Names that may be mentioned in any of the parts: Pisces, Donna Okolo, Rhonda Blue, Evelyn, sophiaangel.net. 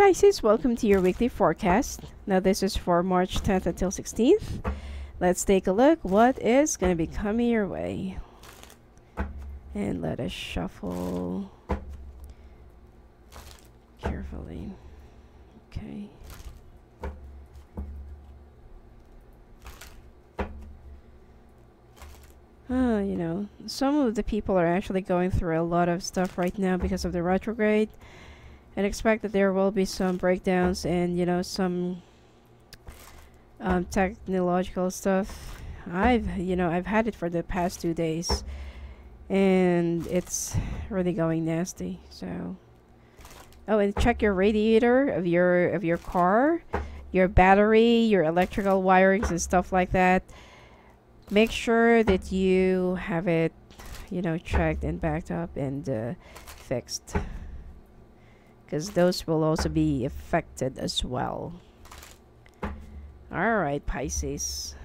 Pisces, welcome to your weekly forecast. Now this is for March 10th until 16th. Let's take a look what is going to be coming your way. And let us shuffle carefully. Okay. You know, some of the people are actually going through a lot of stuff right now because of the retrograde. And expect that there will be some breakdowns and, you know, some technological stuff. I've had it for the past 2 days. And it's really going nasty, so... Oh, and check your radiator of your car, your battery, your electrical wirings and stuff like that. Make sure that you have it, you know, checked and backed up and fixed, because those will also be affected as well. All right, Pisces.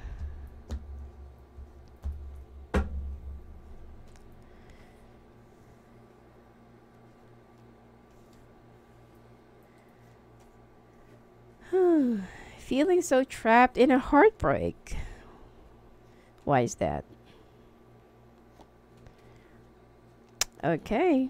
Feeling so trapped in a heartbreak. Why is that? Okay.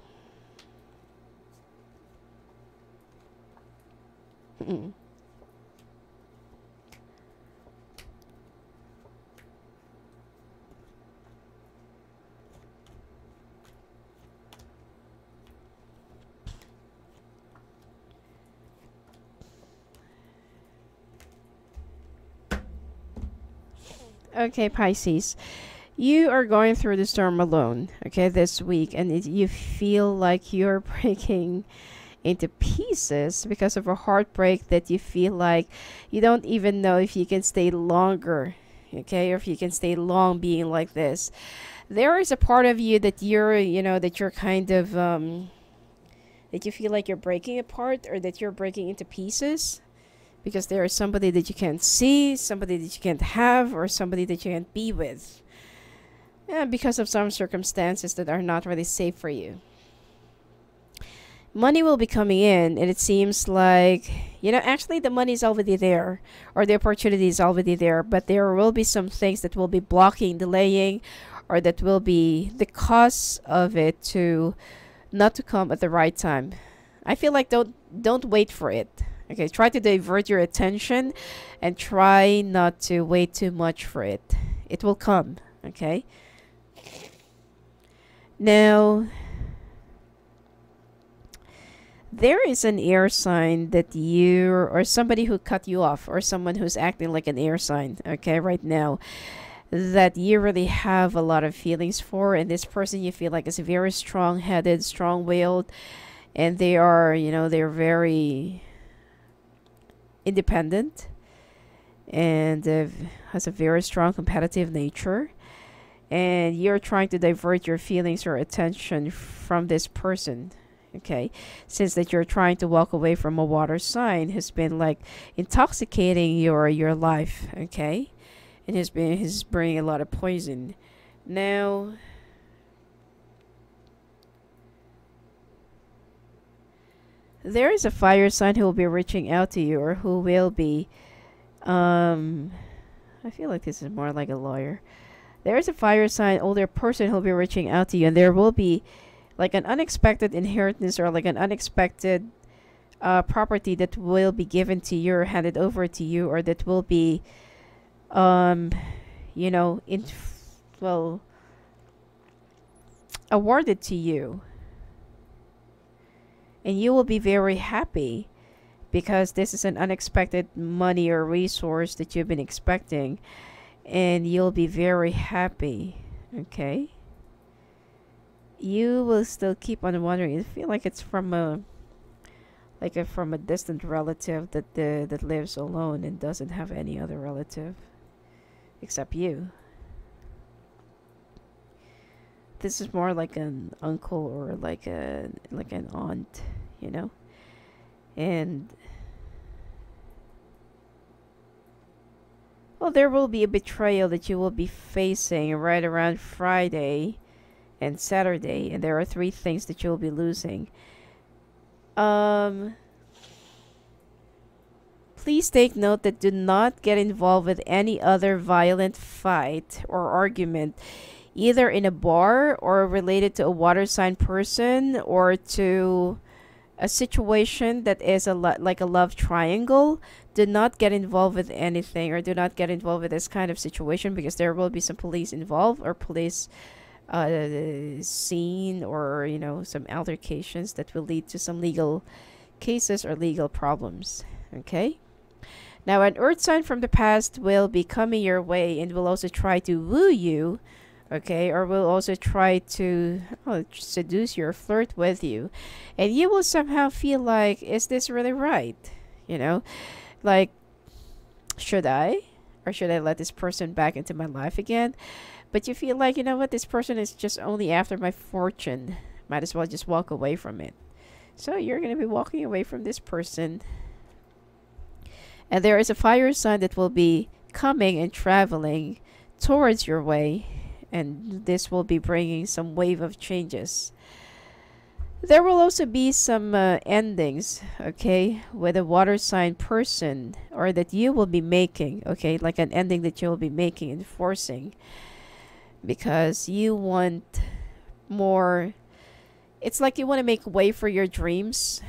Okay, Pisces, you are going through the storm alone, okay, this week, and you feel like you're breaking into pieces because of a heartbreak that you feel like you don't even know if you can stay longer, okay, or if you can stay long being like this. There is a part of you that you're, you know, that you're kind of, that you feel like you're breaking apart or that you're breaking into pieces. Because there is somebody that you can't see, somebody that you can't have, or somebody that you can't be with. Yeah, because of some circumstances that are not really safe for you. Money will be coming in, and it seems like, you know, actually the money is already there, or the opportunity is already there, but there will be some things that will be blocking, delaying, or that will be the cause of it to not to come at the right time. I feel like don't wait for it. Okay, try to divert your attention and try not to wait too much for it. It will come, okay? Now, there is an air sign that you or somebody who cut you off or someone who's acting like an air sign, okay, right now, that you really have a lot of feelings for. And this person you feel like is very strong-headed, strong-willed, and they are, you know, they're very... independent and has a very strong competitive nature, and you're trying to divert your feelings or attention from this person, okay, since that you're trying to walk away from a water sign who's been like intoxicating your life, okay, and he's bringing a lot of poison. Now there is a fire sign who will be reaching out to you, or who will be, I feel like this is more like a lawyer. There is a fire sign, older person who will be reaching out to you, and there will be like an unexpected inheritance or like an unexpected property that will be given to you or handed over to you, or that will be, you know, awarded to you. And you will be very happy because this is an unexpected money or resource that you've been expecting. And you'll be very happy, okay? You will still keep on wondering. I feel like it's from a distant relative that lives alone and doesn't have any other relative except you. This is more like an uncle or like an aunt, you know, and well, there will be a betrayal that you will be facing right around Friday and Saturday, and there are 3 things that you'll be losing. Please take note that do not get involved with any other violent fight or argument, either in a bar or related to a water sign person or to a situation that is like a love triangle. Do not get involved with anything, or do not get involved with this kind of situation, because there will be some police involved, or police scene, or you know, some altercations that will lead to some legal cases or legal problems. Okay, now an earth sign from the past will be coming your way and will also try to woo you, okay, or will also try to seduce you or flirt with you, and you will somehow feel like, is this really right? You know, like, should I, or should I let this person back into my life again? But you feel like, you know what, this person is just only after my fortune, might as well just walk away from it. So you're going to be walking away from this person. And there is a fire sign that will be coming and traveling towards your way, and this will be bringing some wave of changes. There will also be some endings, okay, with a water sign person, or that you will be making, okay, like an ending that you will be making and forcing, because you want more. It's like you want to make way for your dreams,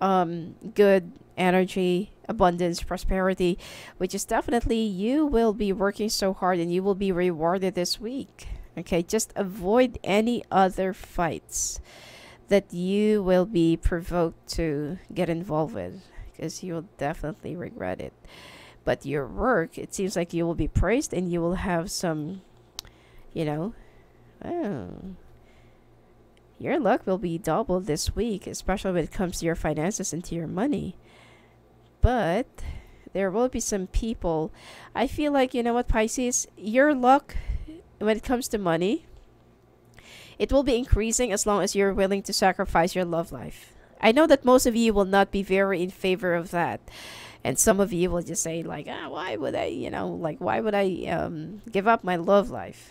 good energy, abundance, prosperity, which is definitely, you will be working so hard and you will be rewarded this week. Okay, just avoid any other fights that you will be provoked to get involved with, because you will definitely regret it. But your work, it seems like you will be praised, and you will have some, you know, your luck will be doubled this week, especially when it comes to your finances and to your money. But there will be some people, I feel like, you know what, Pisces, your luck when it comes to money, it will be increasing as long as you're willing to sacrifice your love life. I know that most of you will not be very in favor of that, and some of you will just say like, why would I, you know, like, why would I give up my love life?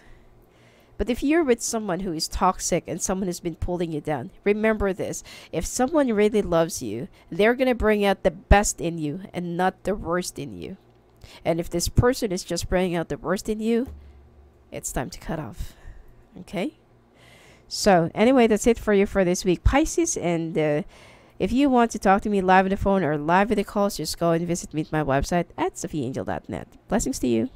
But if you're with someone who is toxic and someone who's been pulling you down, remember this. If someone really loves you, they're going to bring out the best in you and not the worst in you. And if this person is just bringing out the worst in you, it's time to cut off. Okay? So, anyway, that's it for you for this week, Pisces. And if you want to talk to me live on the phone or live with the calls, just go and visit me at my website at sophiaangel.net. Blessings to you.